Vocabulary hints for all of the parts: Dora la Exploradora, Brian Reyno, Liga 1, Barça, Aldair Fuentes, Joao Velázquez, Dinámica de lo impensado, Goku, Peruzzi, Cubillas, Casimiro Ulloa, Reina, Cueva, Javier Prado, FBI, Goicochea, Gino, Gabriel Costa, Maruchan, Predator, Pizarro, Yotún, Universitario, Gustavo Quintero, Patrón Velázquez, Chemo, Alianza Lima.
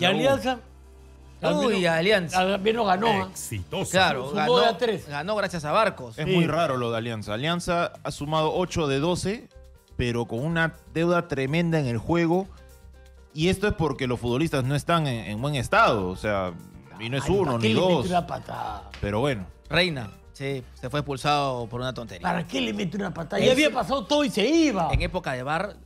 ¿Y Alianza? Uy, Alianza. Bien lo ganó. Exitoso. Claro, ganó gracias a Barcos. Es muy raro lo de Alianza. Alianza ha sumado 8 de 12, pero con una deuda tremenda en el juego. Y esto es porque los futbolistas no están en buen estado. O sea, y no es uno ni dos. Pero bueno. Reina. Sí, se fue expulsado por una tontería. ¿Para qué le mete una patada? Ya había pasado todo y se iba. En época de VAR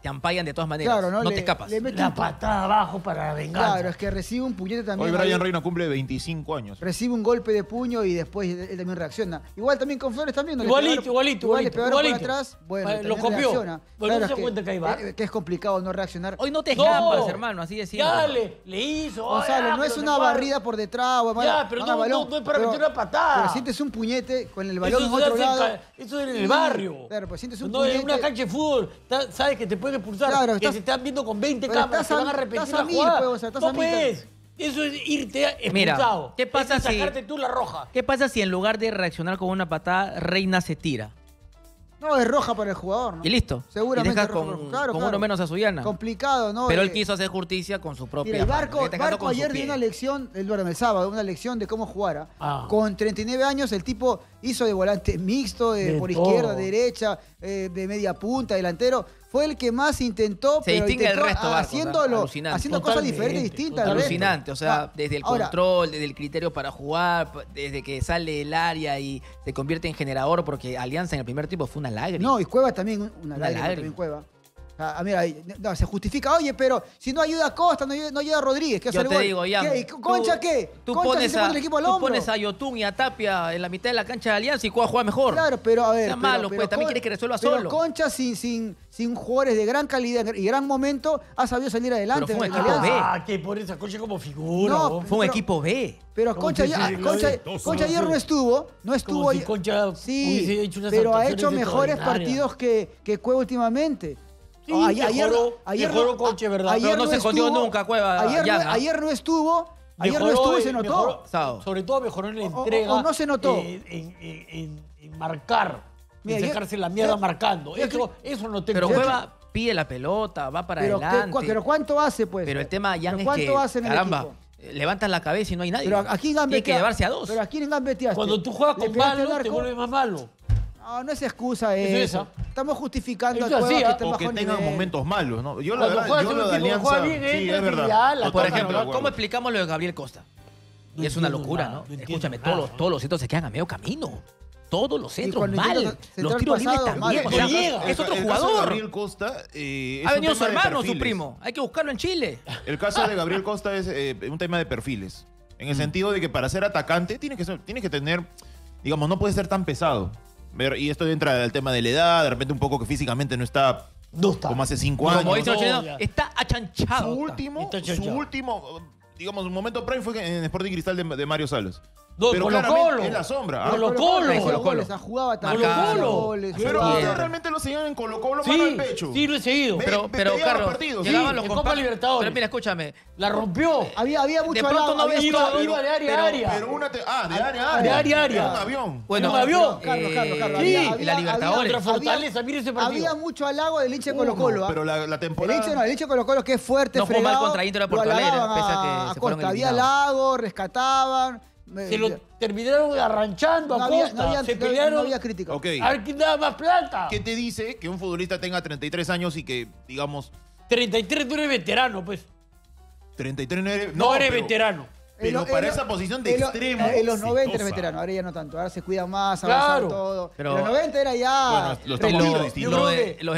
te ampallan de todas maneras. Claro, no te escapas. Le mete una patada abajo para vengar. Claro, es que recibe un puñete también. Hoy Brian Reyno cumple 25 años. Recibe un golpe de puño y después él también reacciona. Igual también con Flores también. ¿No? Igualito. Por atrás, bueno, lo copió. Reacciona. Bueno, claro, no se cuenta que hay VAR. Que es complicado no reaccionar. Hoy no te escapas, hermano, así de simple. Ya le hizo. Gonzalo, no es una barrida por detrás. Ya, pero no es para meter una patada. Pero sientes un puñete con el balón en otro lado. Eso es en el barrio. Claro, pues sientes un puñete. No, en una cancha de fútbol, sabes que te pueden expulsar, claro, que se están viendo con 20 cámaras, se van a repetir la jugada. Eso es irte expulsado. Mira, ¿qué pasa si sacarte tú la roja? ¿Qué pasa si en lugar de reaccionar con una patada, Reina se tira? No, es roja para el jugador, ¿no? Y listo. Seguramente. Y con uno menos a Sullana. Complicado, ¿no? Pero él quiso hacer justicia con su propia. Mira, el Barco ayer dio una lección, el sábado, una lección de cómo jugar. Con 39 años, el tipo hizo de volante mixto, por izquierda, derecha, de media punta, delantero. Fue el que más intentó, pero haciendo cosas diferentes, distintas. Alucinante, o sea, desde el control, desde el criterio para jugar, desde que sale el área y se convierte en generador, porque Alianza en el primer tiempo fue una lágrima. No, y Cueva también, una lágrima. Cueva. Mira, no, se justifica, oye, pero si no ayuda a Costa, no ayuda a Rodríguez, que yo te digo, ya. ¿Concha qué? Tú pones a Yotún y a Tapia en la mitad de la cancha de Alianza y Cueva juega mejor. Claro, pero a ver. Está malo, pues, también quieres que resuelva solo. Pero Concha sin jugadores de gran calidad y gran momento ha sabido salir adelante. Pero fue un equipo B. Que por esa Concha como figura. No, fue un equipo B. Pero Concha ayer no estuvo. Sí, pero ha hecho mejores partidos que Cueva últimamente. Sí, mejoró Concha, ¿verdad? Pero no se escondió nunca, Cueva. Ayer no estuvo, y se notó. Sobre todo mejoró en la entrega. O no se notó. En marcar, en sacarse la mierda marcando. Eso no te creo. Pero Cueva pide la pelota, va para adelante. Pero ¿cuánto hace, pues? Pero el tema, Jan, es que, caramba, levantas la cabeza y no hay nadie. Pero aquí hay que llevarse a dos. Pero aquí en gambeteaste. Cuando tú juegas con malo, te vuelves más malo. No, no es excusa eso. Estamos justificando a Cueva que tengan momentos malos, ¿no? Yo la verdad, yo de Alianza, sí, es verdad. Por ejemplo, ¿cómo explicamos lo de Gabriel Costa? Y es una locura, ¿no? Escúchame, todos los centros se quedan a medio camino. Todos los centros mal. Los tiros libres también. Es otro jugador. Gabriel Costa ha venido su hermano, su primo. Hay que buscarlo en Chile. El caso de Gabriel Costa es un tema de perfiles. En el sentido de que para ser atacante tienes que tener, digamos, no puede ser tan pesado. Y esto entra al tema de la edad, de repente un poco que físicamente no está como hace 5 años. Como dice está achanchado. Su último, digamos, un momento prime fue en Sporting Cristal de Mario Salas. Pero Colo-Colo. En la sombra. Colo-Colo. Pero realmente lo seguían en Colo-Colo, mano al pecho. Sí, lo he seguido. Pero Carlos, llegaban los Copa Libertadores. Pero mira, escúchame. La rompió. Había mucho de pronto no iba de área a área. De área a área. Un avión. Bueno, un avión. Carlos. Sí, la Libertadores. Otra fortaleza, mire ese partido. Había mucho halago del hincha de Colo-Colo. Pero la temporada. El hincha de Colo-Colo que es fuerte, fregado. No jugó mal contra Inter de Porto Alegre. Había halago, rescataban. Se lo terminaron arranchando a Costa. Se pelearon. No había crítica. Okay. A ver quién daba más plata. ¿Qué te dice que un futbolista tenga 33 años y que, digamos... 33, tú eres veterano, pues. 33 no eres... No eres veterano. Pero para esa posición de extremo. En los 90 era veterano, ahora ya no tanto. Ahora se cuida más, avanzan todo. Pero en los 90 era ya... Bueno,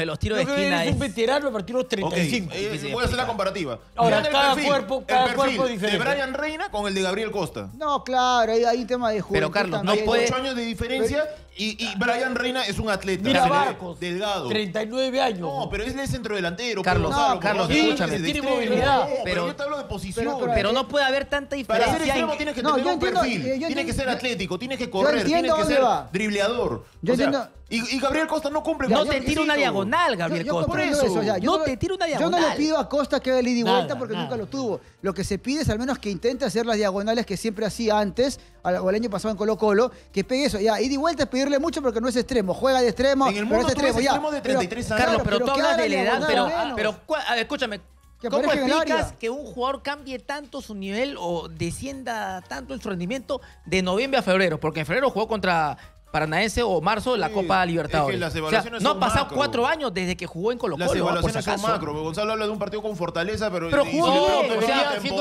los tiros de esquina es... un veterano a partir de los 35. Voy a hacer la comparativa. Ahora, cada cuerpo es diferente. De Brian Reina con el de Gabriel Costa. No, claro, hay un tema de juego. Pero Carlos, no puede... 8 años de diferencia... Y Brian Reina es un atleta. Mira, Barcos, delgado. 39 años. No, pero él es centrodelantero. Carlos, escúchame. Tiene movilidad. Pero yo te hablo de posición. Pero no puede haber tanta diferencia. Para ser extremo tienes que tener un perfil. Tienes que ser atlético, tienes que correr, tienes que ser dribleador. Yo entiendo. Y Gabriel Costa no cumple. No te tira una diagonal, Gabriel Costa. Por eso. No te tira una diagonal. Yo no le pido a Costa que haga el ida y vuelta porque nunca lo tuvo. Lo que se pide es al menos que intente hacer las diagonales que siempre hacía antes, o el año pasado en Colo-Colo, que pegue eso. Ya, ida y vuelta es pedirle mucho porque no es extremo. Juega de extremo. En el mundo es extremo de 33 años. Carlos, pero tú hablas de la edad. Pero escúchame. ¿Cómo explicas que un jugador cambie tanto su nivel o descienda tanto en su rendimiento de noviembre a febrero? Porque en febrero jugó contra Paranaense o marzo la Copa Libertadores. Es que las no han pasado 4 años desde que jugó en Colo-Colo. Las evaluaciones son macro. Gonzalo habla de un partido con Fortaleza, pero jugó bien.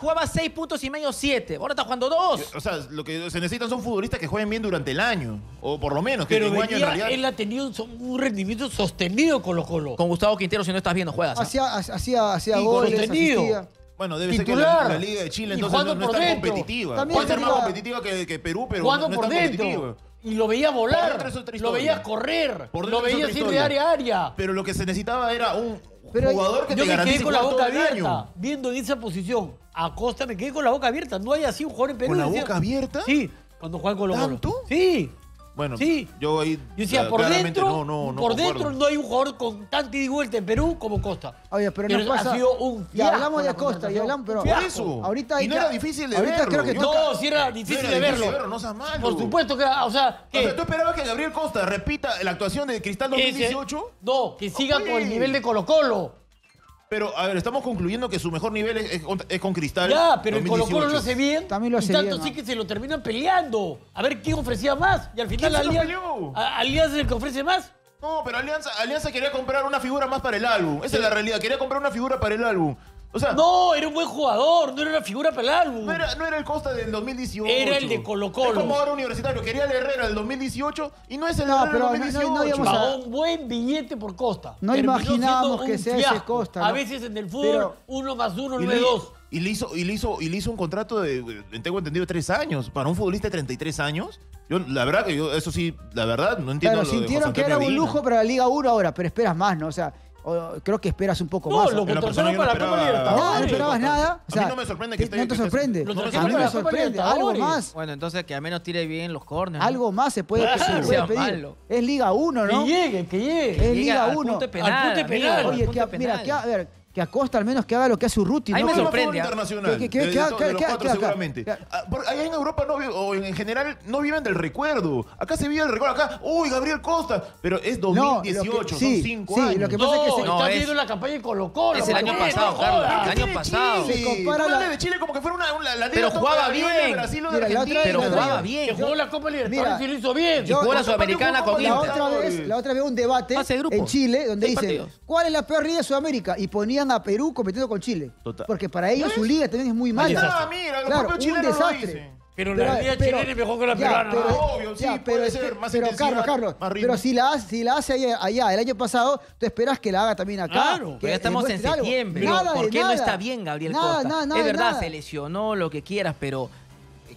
Jugaba 6.5 o 7. Ahora está jugando 2. O sea, lo que se necesitan son futbolistas que jueguen bien durante el año. O por lo menos. Pero que venía, año en realidad... él ha tenido un rendimiento sostenido Colo-Colo. Con Gustavo Quintero, si no estás viendo, juegas. Hacía goles, sostenido. Asistía. Bueno, debe ser que la Liga de Chile entonces no es tan competitiva. También puede ser más competitiva que Perú, pero no es tan competitiva. Y lo veía volar, lo veía correr, lo veía ir de área a área. Pero lo que se necesitaba era un jugador que te garantice. Yo me quedé con la boca abierta, viendo en esa posición. Acosta me quedé con la boca abierta. No hay así un jugador en Perú. ¿Con la boca abierta? Sí, cuando juegan con los golos. ¿Tanto? Sí. Bueno, sí. Yo ahí decía, por dentro no hay un jugador con tanta ida y vuelta en Perú como Costa. Oye, pero no pasa. Ha sido un fiasco. Ya hablamos de Costa, ya hablamos, pero por eso. Ahorita y no era difícil de verlo. Creo que no, sí era difícil de verlo. No seas malo. Por supuesto que, o sea, ¿tú esperabas que Gabriel Costa repita la actuación de Cristal 2018? No, que siga con el nivel de Colo-Colo. Pero, a ver, estamos concluyendo que su mejor nivel es con Cristal. Ya, pero el Colo-Colo lo hace bien. También lo hace bien. Y tanto sí que se lo terminan peleando. A ver quién ofrecía más. Y al final Alianza es el que ofrece más. No, pero Alianza quería comprar una figura más para el álbum. Esa es la realidad. Quería comprar una figura para el álbum. O sea, no, era un buen jugador. No era una figura para el álbum. No era el Costa del 2018. Era el de Colo-Colo. Es como ahora Universitario. Quería el Herrera del 2018 y no es el Herrera del 2018. Pagó un buen billete por Costa. No imaginábamos que sea ese Costa, ¿no? A veces en el fútbol, pero... 1 más 1 no es 2. Y le hizo un contrato de, tengo entendido, 3 años. Para un futbolista de 33 años, la verdad, no entiendo. Pero sintieron que era un lujo para la Liga 1 ahora, pero esperas más, ¿no? O sea, creo que esperas un poco más. No, lo contrataron para la Copa Libertadores. No esperabas nada. O sea, a mí no me sorprende que esté... No te sorprende. A mí me sorprende. Algo más. Bueno, entonces que al menos tire bien los córneres. Algo más se puede pedir. Es Liga 1, ¿no? Que llegue. Es Liga 1. Al punto penal. Oye, mira, a ver... Que Acosta al menos que haga lo que hace Urruti. Ahí me sorprende. Internacional. Seguramente. Allá en Europa o en general no viven del recuerdo. Acá se vive el recuerdo. Acá, uy, Gabriel Costa. Pero es 2018, son 5 años. Sí, lo que pasa es que se está viendo la campaña de Colo-Colo. Es el año pasado, Carlos. El año pasado. Se compara de Chile como que fuera una... Pero jugaba bien. Pero jugaba bien. Que jugó la Copa Libertadores y lo hizo bien. Y jugó la Sudamericana con Inter. La otra vez había un debate en Chile donde dice, ¿cuál es la peor liga de Sudamérica? Y ponía a Perú compitiendo con Chile. Total. Porque para ellos su liga también es muy mala. Mira, claro, un desastre. Pero la liga chilena es mejor que la peruana. Obvio, sí, puede ser más intensidad, Carlos, más ritmo. Pero si la hace allá el año pasado, tú esperas que la haga también acá. Claro, pero ya estamos en septiembre. ¿Por qué no está bien Gabriel Costa? Es verdad, se lesionó, lo que quieras, pero...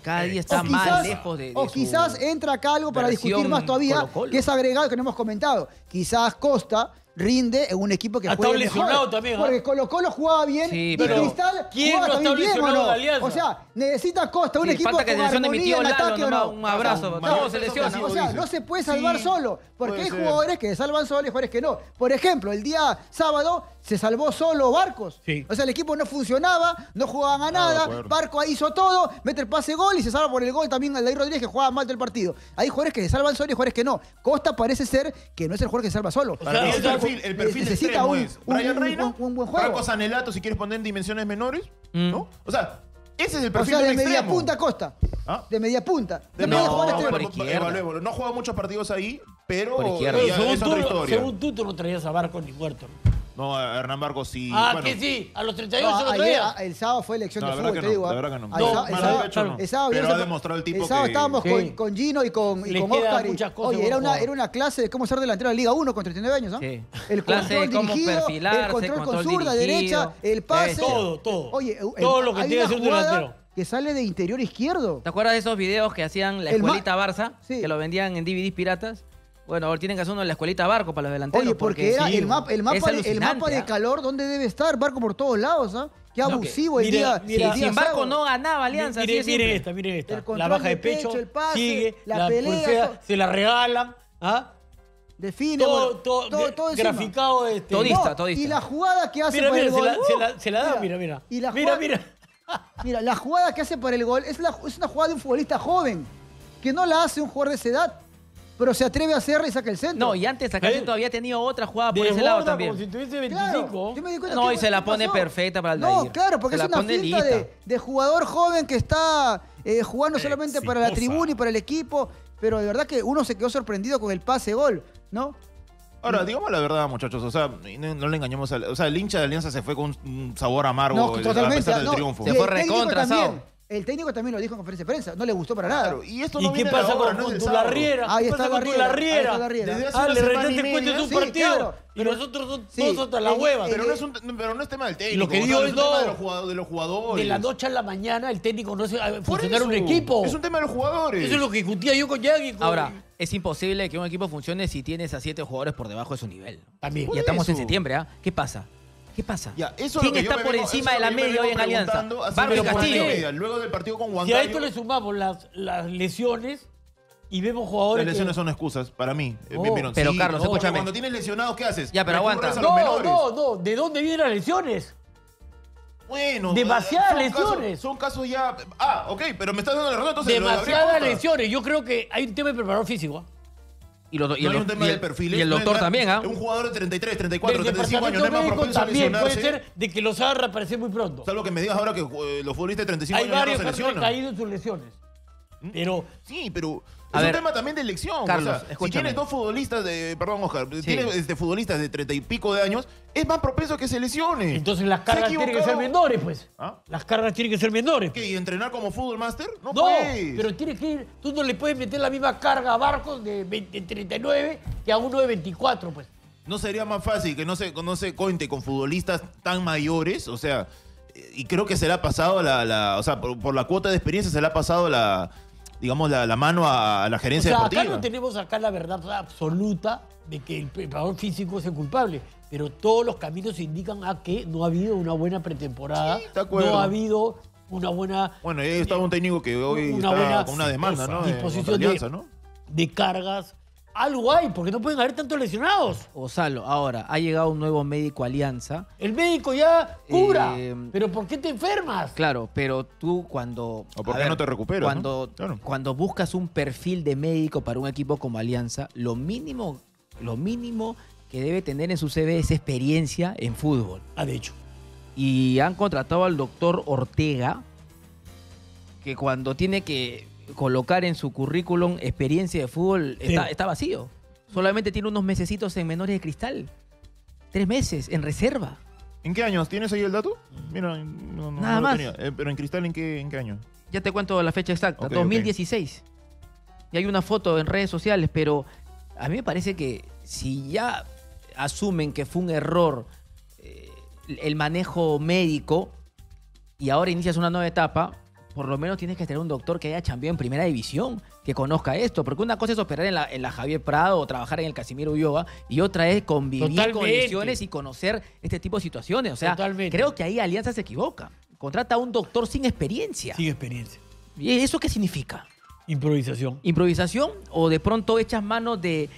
Cada día está más lejos de o quizás entra acá algo para discutir más todavía, Colo-Colo, que es agregado que no hemos comentado. Quizás Costa rinde en un equipo que juega mejor. También, ¿eh? Porque Colo-Colo jugaba bien, sí, pero Cristal jugaba también bien, ¿no? O sea, necesita Costa un equipo que con armonía en ataque, Lalo, ¿o no? Un abrazo. No, se lesiona. O sea, no se puede salvar solo, porque hay jugadores que se salvan solo y jugadores que no. Por ejemplo, el día sábado se salvó solo Barcos. Sí. O sea, el equipo no funcionaba, no jugaban a nada. Barcos hizo todo, mete el pase gol y se salva por el gol también Aldair Rodríguez, que jugaba mal del partido. Hay jugadores que se salvan solo y jugadores que no. Costa parece ser que no es el jugador que se salva solo. O sea, el perfil necesita Brian Reyno, un buen juego. Barcos Anelato, si quieres poner en dimensiones menores, ¿no? O sea, ese es el perfil de media punta Costa. ¿Ah? De media punta. No juega muchos partidos ahí, pero es otra historia. Según tú, no traías a Barcos ni muerto. No, Hernán Barcos sí. Bueno. Que sí, a los 38 no, lo traía. El sábado fue elección de fútbol, te digo. La verdad que no. El sábado pero ha demostrado el tipo que... El sábado estábamos con Gino y con Oscar. Oye, era una clase de cómo ser delantero de Liga 1 con 39 años, ¿no? Sí. El control dirigido, el control con zurda, derecha, el pase. Todo. Oye, todo lo que tiene que ser un delantero. Que sale de interior izquierdo. ¿Te acuerdas de esos videos que hacían la escuelita Barça? Que lo vendían en DVDs piratas. Bueno, ahora tienen que hacer uno en la escuelita Barco para los delanteros. Oye, porque era el mapa de calor, ¿dónde debe estar? Barco por todos lados, ¿ah? Qué abusivo el día. Sin Barco no ganaba Alianza. Miren esta. La baja de pecho, el pase, sigue, la pelea. Pulsera, se la regalan, ¿ah? Define, todo graficado. Todista. Y la jugada que hace para el gol. Se la da, mira. Mira, la jugada que hace para el gol es una jugada de un futbolista joven, que no la hace un jugador de esa edad. pero se atreve a hacer y saca el centro. No, y antes de sacar el centro había tenido otra jugada por ese lado también. Como si tuviese 25. Claro, yo me di cuenta y se la pone perfecta para Aldair. No, claro, porque es una finta de jugador joven que está jugando solamente para la tribuna y para el equipo, pero de verdad que uno se quedó sorprendido con el pase-gol, ¿no? Ahora, digamos la verdad, muchachos, o sea, no le engañemos al... O sea, el hincha de Alianza se fue con un sabor amargo totalmente, a pesar del triunfo. Se fue recontrasado. El técnico también lo dijo en conferencia de prensa, no le gustó para nada. ¿Y esto no viene qué pasa con tu Larriera? Ahí está Larriera. Le retaste cuentas un partido. Claro, pero, y nosotros todos hasta la hueva. Pero no es tema del técnico. Lo que digo es de los jugadores. De la noche a la mañana el técnico no se va a funcionar un equipo. Es un tema de los jugadores. Eso es lo que discutía yo con Yagi. Ahora, es imposible que un equipo funcione si tienes a 7 jugadores por debajo de su nivel. También. Ya estamos en septiembre, ¿ah? ¿Qué pasa? ¿Qué pasa? Ya, eso ¿quién está por encima de la media hoy en Alianza? Barcos y Castillo. Luego del partido con Huancayo. Si a esto le sumamos las lesiones y vemos jugadores. Las lesiones son excusas, para mí. Pero sí, Carlos, escúchame. Cuando tienes lesionados, ¿qué haces? Ya, pero aguanta. No. ¿De dónde vienen las lesiones? Bueno, demasiadas lesiones. Son casos ya. Ah, ok, pero me estás dando la razón, entonces. Demasiadas lesiones. Yo creo que hay un tema de preparador físico. Y el doctor también, ¿ah? Un jugador de 33, 34, 35 años no es más propenso a lesionarse. Puede ser de que los haga reaparecer muy pronto. Salvo que me digas ahora que los futbolistas de 35 años no se lesionan. Hay varios que han caído en sus lesiones. Pero... Sí, pero... Es un tema también de elección. Carlos, o sea, si tienes dos futbolistas de... Perdón, Oscar. Sí. Tienes futbolistas de 30 y pico de años, es más propenso que se lesione. Entonces las cargas tienen que ser menores, pues. ¿Ah? Las cargas tienen que ser menores. ¿Qué? ¿Y entrenar como fútbol máster? No, puedes. Pero tienes que ir... Tú no le puedes meter la misma carga a Barcos de 39 que a uno de 24, pues. ¿No sería más fácil que no se cuente con futbolistas tan mayores? O sea, y creo que se le ha pasado o sea, por la cuota de experiencia se le ha pasado digamos, la mano a la gerencia deportiva. Acá no tenemos la verdad absoluta de que el preparador físico es el culpable, pero todos los caminos indican a que no ha habido una buena pretemporada, sí, no ha habido una buena... Bueno, ahí estaba un técnico que hoy está con una demanda, ¿no? Disposición de cargas. Algo hay, porque no pueden haber tantos lesionados. Gonzalo, ahora, ha llegado un nuevo médico a Alianza. El médico ya cura, pero ¿por qué te enfermas? Claro, pero tú cuando... ¿O por qué no te recuperas? Cuando buscas un perfil de médico para un equipo como Alianza, lo mínimo que debe tener en su CV es experiencia en fútbol. De hecho. Y han contratado al doctor Ortega, que cuando tiene que... colocar en su currículum experiencia de fútbol está vacío. Solamente tiene unos mesecitos en menores de cristal. 3 meses en reserva. ¿En qué años? ¿Tienes ahí el dato? Mira, nada más. Lo tenía. Pero en cristal, ¿en qué año? Ya te cuento la fecha exacta. 2016. Okay. Y hay una foto en redes sociales, pero a mí me parece que si ya asumen que fue un error el manejo médico y ahora inicias una nueva etapa... Por lo menos tienes que tener un doctor que haya chambeado en primera división, que conozca esto. Porque una cosa es operar en la Javier Prado o trabajar en el Casimiro Ulloa y otra es convivir con lesiones y conocer este tipo de situaciones. O sea, creo que ahí Alianza se equivoca. Contrata a un doctor sin experiencia. Sin experiencia. ¿Y eso qué significa? Improvisación. ¿Improvisación? O de pronto echas mano de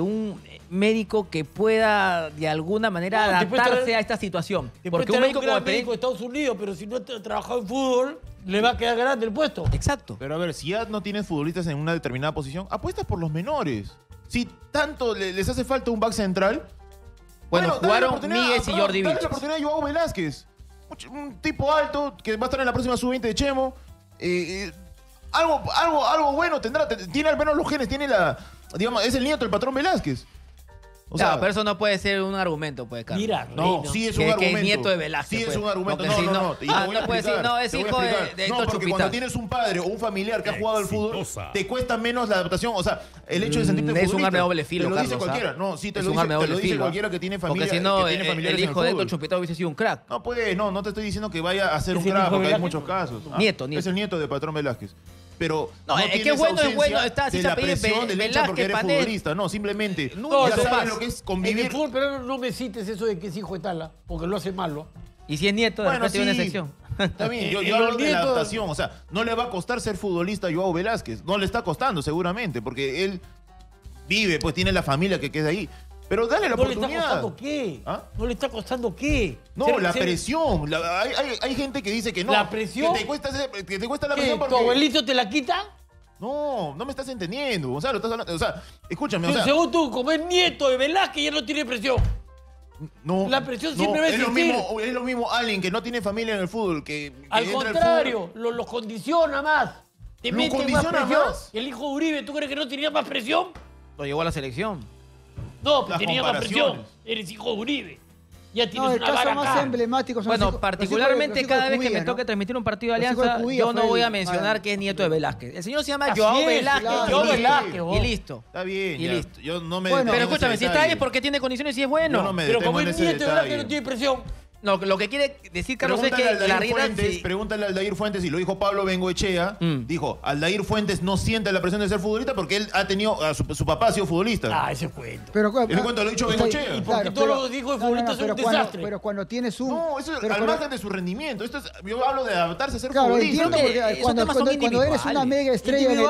un médico que pueda de alguna manera adaptarse a esta situación. Porque un médico como el médico de Estados Unidos, pero si no ha trabajado en fútbol, le va a quedar grande el puesto. Exacto. Pero a ver, si ya no tienes futbolistas en una determinada posición, apuestas por los menores. Si tanto les hace falta un back central... Bueno, jugaron Míguez y Jordi Vilches. Dale la oportunidad a Joao Velázquez. Un tipo alto que va a estar en la próxima sub-20 de Chemo. Algo bueno tendrá. Tiene al menos los genes, tiene la... Digamos, es el nieto del Patrón Velázquez. O sea, pero eso no puede ser un argumento, pues, Carlos. Mira, sí es un argumento. Que es nieto de Velázquez. Sí es un argumento. Pues. No puede decir, no, es hijo de Chumpitaz. Porque cuando tienes un padre o un familiar que ha jugado al fútbol, te cuesta menos la adaptación. O sea, el hecho de sentirte futbolista. Es un arma de doble filo, Carlos. Te lo dice cualquiera. No, sí, te lo dice cualquiera que tiene familia. Porque si no, el hijo de Chumpitaz hubiese sido un crack. No, pues, no te estoy diciendo que vaya a ser un crack, porque hay muchos casos. Nieto. Es el nieto de Patrón Velázquez. Pero no es que es bueno está así la presión del hincha porque eres futbolista, no, simplemente ya sabes lo que es convivir. En el fútbol, pero no me cites eso de que es hijo de tala, porque lo hace malo. Y si es nieto, bueno, sí, tiene una excepción. Está bien, yo hablo de la adaptación, o sea, no le va a costar ser futbolista a Joao Velázquez, no le está costando seguramente, porque él vive, pues tiene la familia que queda ahí. Pero dale la oportunidad. ¿No le está costando qué? ¿Ah? ¿No le está costando qué? No, la presión. Hay gente que dice que no. ¿La presión? Que te cuesta la presión porque... ¿Tu abuelito te la quita? No, no me estás entendiendo, Gonzalo. Estás hablando, o sea, escúchame, o sea, según tú, como es nieto de Velázquez, ya no tiene presión. No, la presión siempre no, es lo mismo alguien que no tiene familia en el fútbol. Que al contrario, los condiciona más. Te mete condiciona más presión. ¿Más? El hijo de Uribe, ¿tú crees que no tenía más presión? No, llegó a la selección. No, pero tenía más presión. Eres hijo de Uribe. Ya tienes no, el una caso más acá. Emblemático. Bueno, particularmente cada vez que me toque transmitir un partido de Alianza, yo no voy a mencionar que es nieto de Velázquez. El señor se llama Joao Velázquez. Joao Velázquez. Y listo. Está bien. Y listo. Yo no me pero escúchame, si está ahí es porque tiene condiciones y es bueno. No me pero como es nieto de Velázquez no tiene presión. No, lo que quiere decir Carlos es que Larriera... Pregúntale a Aldair Fuentes, y lo dijo Pablo Bengoechea, dijo, Aldair Fuentes no siente la presión de ser futbolista porque él ha tenido... Su papá ha sido futbolista. Ah, ese cuento. Pero, ese cuento lo ha dicho Bengoechea. Y porque claro, todos los hijos de futbolistas son un desastre. Pero cuando tienes un... No, eso es al margen de su rendimiento. Esto es, yo hablo de adaptarse a ser futbolista. Cuando eres una mega estrella...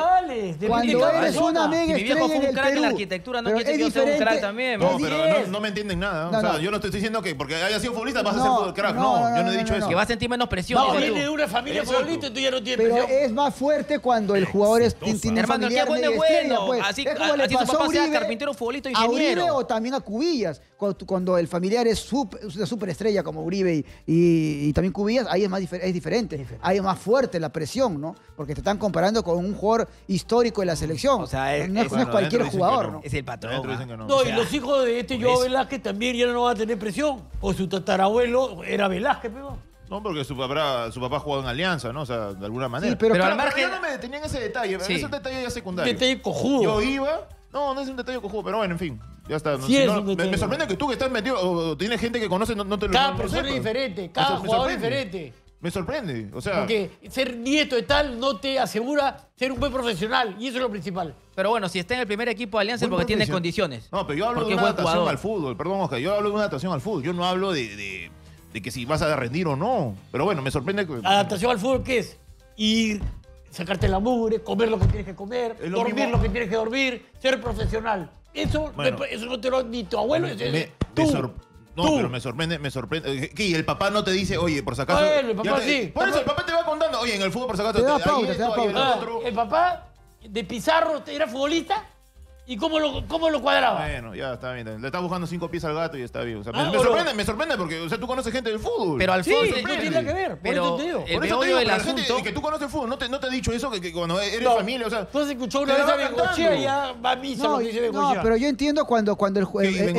Cuando eres una mega estrella en el Perú... La arquitectura no quiere que yo sea un crack también. No, pero no me entienden nada. O sea, yo no te estoy diciendo que porque haya sido futbolista vas a... No, crack. No, yo no he dicho eso. Que va a sentir menos presión. No, viene de una familia futbolista y tú ya no tienes presión. Pero es más fuerte cuando el jugador es tiene hermano, familiar de estrella. Pues. Así, es como le pasó a Uribe, carpintero, futbolista, ingeniero. A Uribe o también a Cubillas. Cuando el familiar es una superestrella como Uribe y también Cubillas, ahí es más diferente. Ahí es más fuerte la presión, ¿no? Porque te están comparando con un jugador histórico de la selección. O sea, no es cualquier jugador, ¿no? Es el patrón. No, y los hijos de este Joao Velázquez también ya no van a tener presión. O su tatarabuelo era Velázquez, pero... No, porque su papá jugaba en Alianza, ¿no? O sea, de alguna manera. Sí, pero al margen... Yo no me detenía en ese detalle. Sí. Ese detalle ya secundario. Detalle cojudo. Yo iba... No, no es un detalle cojudo, pero bueno, en fin. Ya está. Sí no, es me sorprende que tú que estás metido... O tienes gente que conoce, no te lo... Cada persona es diferente. Cada jugador es diferente. Me sorprende, o sea... Porque ser nieto de tal no te asegura ser un buen profesional. Y eso es lo principal. Pero bueno, si está en el primer equipo de Alianza es porque tiene condiciones. No, pero yo hablo de una adaptación al fútbol. Perdón, Oscar. Yo hablo de una adaptación al fútbol. Yo no hablo de que si vas a rendir o no. Pero bueno, me sorprende que... ¿Adaptación al fútbol qué es? Ir, sacarte la mugre, comer lo que tienes que comer, dormir lo que tienes que dormir, ser profesional. Eso, bueno, eso no te lo... Ni tu abuelo... No, pero me sorprende. ¿Y el papá no te dice, oye, por si acaso? Bueno, el papá sí. Por eso el papá te va contando, oye, en el fútbol por si acaso te da pauta. El papá de Pizarro era futbolista y cómo lo cuadraba. Bueno, ya está bien. Le está buscando 5 pies al gato y está bien. O sea, me sorprende porque, o sea, tú conoces gente del fútbol. Pero al fútbol no tiene que ver. Pero por eso te digo, el asunto es que tú conoces el fútbol. No te he dicho eso, que cuando eres familia, o sea... Entonces escuchó una vez a Bengoechea y ya va a misa lo que dice Bengoechea. No, pero yo entiendo cuando el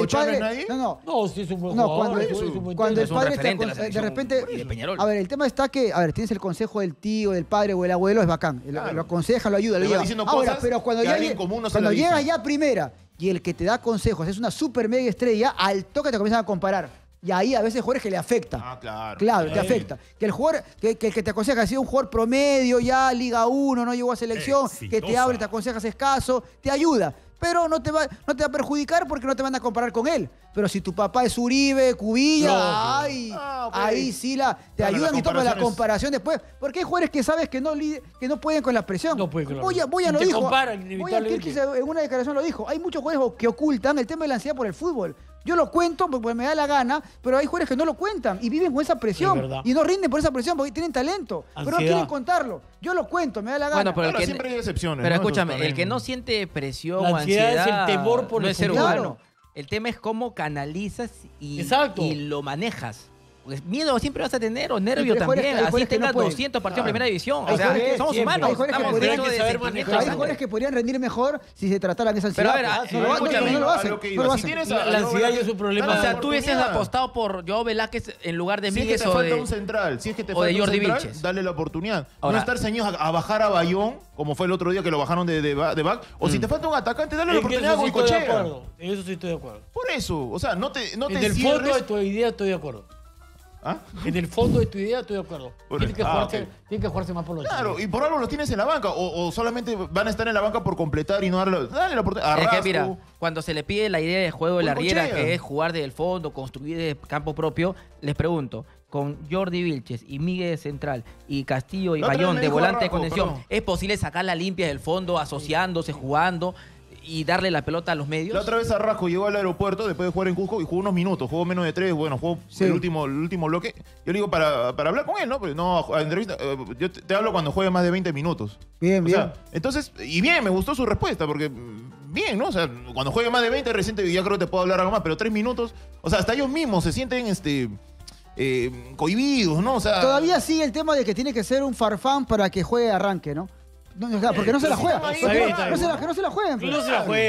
padre... ¿Nadie? No, sí es un buen jugador. Cuando el padre de repente... A ver, el tema está que, a ver, tienes el consejo del tío, del padre o del abuelo, es bacán. Lo aconseja, lo ayuda, lo lleva. Ahora, pero cuando llega ya primera, y el que te da consejos es una super mega estrella, al toque te comienzan a comparar. Y ahí a veces jugadores que le afecta. Ah, claro. Claro, te afecta. Que el jugador, que el que te aconseja ha sido un jugador promedio, ya Liga 1, no llegó a selección, exitosa, que te abre, te aconsejas escaso, te ayuda. Pero no te va a perjudicar porque no te van a comparar con él. Pero si tu papá es Uribe, Cubilla, ahí sí te ayudan y toman la comparación después. Porque hay jugadores que sabes que no pueden con la presión. No pueden, claro. Boya lo dijo. En una declaración lo dijo. Hay muchos jugadores que ocultan el tema de la ansiedad por el fútbol. Yo lo cuento porque me da la gana, pero hay jugadores que no lo cuentan y viven con esa presión. Sí, y no rinden por esa presión porque tienen talento. Ansiedad. Pero no quieren contarlo. Yo lo cuento, me da la gana. Bueno, pero siempre hay excepciones. Pero escúchame, el que no siente presión o ansiedad es el temor por el ser humano. El tema es cómo canalizas y lo manejas. Pues miedo siempre vas a tener, o nervio también. Así tengas 200 partidos en primera división. O sea, somos humanos. Hay jugadores que podrían rendir mejor si se trataran esa ansiedad. Pero a ver, escúchame. La ansiedad es un problema. O sea, tú hubieses apostado por Joao Velázquez en lugar de Míguez o de Jordi Vilches. Si es que te falta un central, dale la oportunidad. No estar ceñidos a bajar a Bayón, como fue el otro día que lo bajaron de back. O si te falta un atacante, dale la oportunidad a Bengoechea. En eso sí estoy de acuerdo. Por eso. O sea, no te cierres. En el fondo de tu idea estoy de acuerdo. ¿Ah? En el fondo de tu idea estoy de acuerdo. Tiene que jugarse más por los Claro, chicos. Y por algo los tienes en la banca. O solamente van a estar en la banca por completar y no darle... Dale la oportunidad. Es que mira, cuando se le pide la idea de juego de Larriera, que es jugar desde el fondo, construir desde campo propio, les pregunto, con Jordi Vilches y Míguez de central y Castillo y Bayón de volante de contención, ¿es posible sacar la limpia del fondo asociándose, jugando? y darle la pelota a los medios. La otra vez Arrasco llegó al aeropuerto después de jugar en Cusco y jugó unos minutos, jugó menos de 3, bueno, jugó el último bloque. Yo le digo para hablar con él, ¿no? Pero no, a entrevista, yo te hablo cuando juegue más de 20 minutos. Bien, bien. Sea, entonces, y bien, me gustó su respuesta porque... Bien, ¿no? O sea, cuando juegue más de 20, reciente ya creo que te puedo hablar algo más, pero 3 minutos... O sea, hasta ellos mismos se sienten cohibidos, ¿no? O sea... Todavía sigue el tema de que tiene que ser un farfán para que juegue arranque, ¿no? Porque no se la juega. No se la juegan. No se la juegan.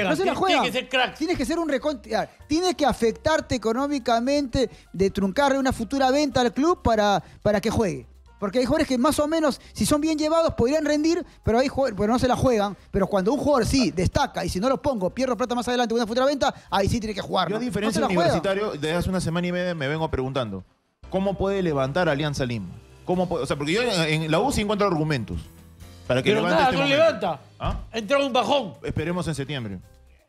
No se la juegan. Tiene que ser crack. Tienes que ser un recontra... Tienes que afectarte económicamente de truncarle una futura venta al club para que juegue. Porque hay jugadores que más o menos, si son bien llevados, podrían rendir, pero hay jugadores, pero no se la juegan. Pero cuando un jugador sí destaca, y si no lo pongo, pierdo plata más adelante, una futura venta, ahí sí tiene que jugar. Yo, a diferencia de Universitario, desde hace una semana y media me vengo preguntando, ¿cómo puede levantar Alianza Lima? ¿Cómo puede? O sea, porque yo en la U sí encuentro argumentos. Para que pero levante nada, no levanta. ¿Ah? Entra un bajón. Esperemos en septiembre.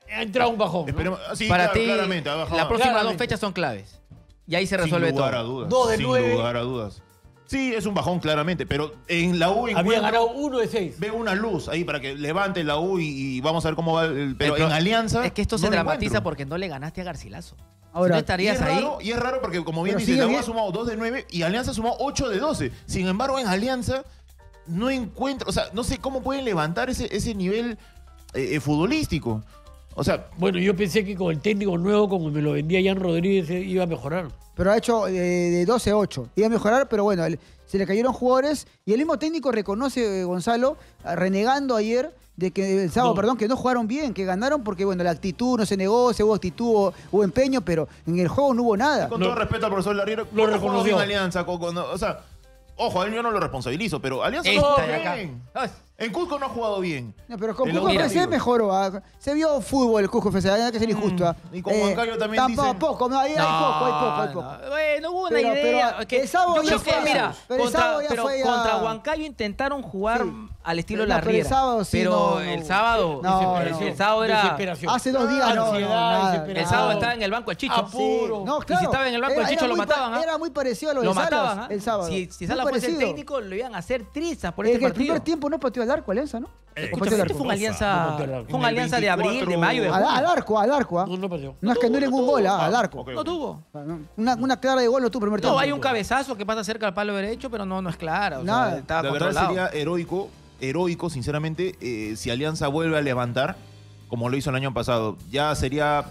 Entra un bajón. Esperemos, ¿no? Sí, para claro, ti, las próximas 2 fechas son claves. Y ahí se resuelve todo. Sin lugar a dudas. 2 de 9. Sin lugar a dudas. Sí, es un bajón claramente, pero en la U... Había ganado 1 de 6. Veo una luz ahí para que levante la U y vamos a ver cómo va el... Pero en Alianza... Es que esto no se dramatiza porque no le ganaste a Garcilaso. Ahora, si no estarías ahí... Y es raro porque, como bien dices, la U ha sumado 2 de 9 y Alianza ha sumado 8 de 12. Sin embargo, en Alianza no encuentro... O sea, no sé cómo pueden levantar ese nivel futbolístico. O sea... Bueno, yo pensé que con el técnico nuevo, como me lo vendía Jan Rodríguez, iba a mejorar. Pero ha hecho de 12-8. Iba a mejorar, pero bueno, se le cayeron jugadores. Y el mismo técnico reconoce, Gonzalo, renegando ayer, de que el sábado, perdón, que no jugaron bien, que ganaron porque, bueno, la actitud no se negocia, hubo actitud, hubo empeño, pero en el juego no hubo nada. Y con todo respeto al profesor Larriera, lo reconoció. Alianza, o sea, ojo, a él yo no lo responsabilizo, pero Alianza no jugó bien. En Cusco no ha jugado bien. No, pero con Cusco FC mejoró. Se vio fútbol el Cusco FC, hay que ser injusto. Y con Huancayo también tampoco, dicen... Hay poco. No hubo una idea. Contra Huancayo intentaron jugar al estilo Larriera. Pero el sábado sí. El sábado era... Hace 2 días el sábado estaba en el banco el Chicho. No, claro. Y si estaba en el banco el Chicho lo mataban. Era muy parecido a lo de Salas el sábado. Si Salas fuese el técnico, lo iban a hacer trizas por este partido. El primer tiempo no pateó al arco, Alianza, ¿no? Fue una alianza de abril, de mayo. Al arco, No es que no le hubo un gol, al arco. No tuvo. Una clara de gol no tuvo primer tiempo. No, hay un cabezazo que pasa cerca al palo derecho, pero no es clara. Nada. La verdad sería heroico, sinceramente, si Alianza vuelve a levantar, como lo hizo el año pasado. Ya sería...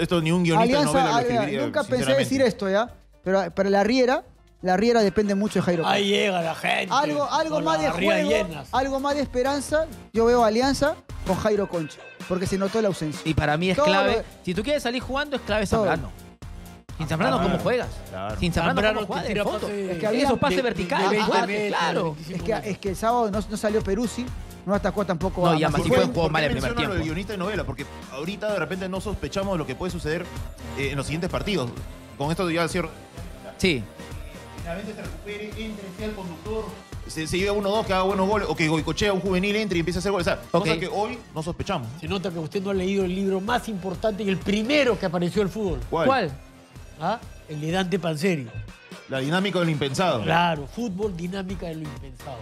Esto ni un guionista de novela lo escribiría. Nunca pensé decir esto, ¿ya? Pero para Larriera depende mucho de Jairo Concha. Ahí llega la gente. Algo más de juego, algo más de esperanza. Yo veo Alianza con Jairo Concha, porque se notó la ausencia. Y para mí es clave. Si tú quieres salir jugando, es clave Zambrano. Sin Zambrano, ¿cómo juegas? Claro. Sin Zambrano, ¿cómo juegas? Es que había esos pases verticales. Claro. Es que el sábado no salió Peruzzi. No atacó tampoco a... No, y además sí fue un juego mal el primer tiempo. Lo de guionista de novela, porque ahorita de repente no sospechamos lo que puede suceder en los siguientes partidos. Con esto ya cierro. Sí. A veces se recupere, entre, sea el conductor, se lleva 1-2, que haga buenos goles, o que Goicochea, un juvenil, entre y empieza a hacer goles. O sea, cosa que hoy no sospechamos. Se nota que usted no ha leído el libro más importante y el primero que apareció en el fútbol. ¿Cuál? El de Dante Panzeri. La dinámica de lo impensado. Claro, fútbol, dinámica de lo impensado.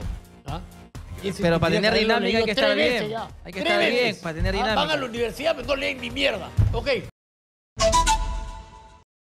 Pero para tener dinámica hay que estar bien. Para tener dinámica. Van a la universidad, pero no leen ni mierda.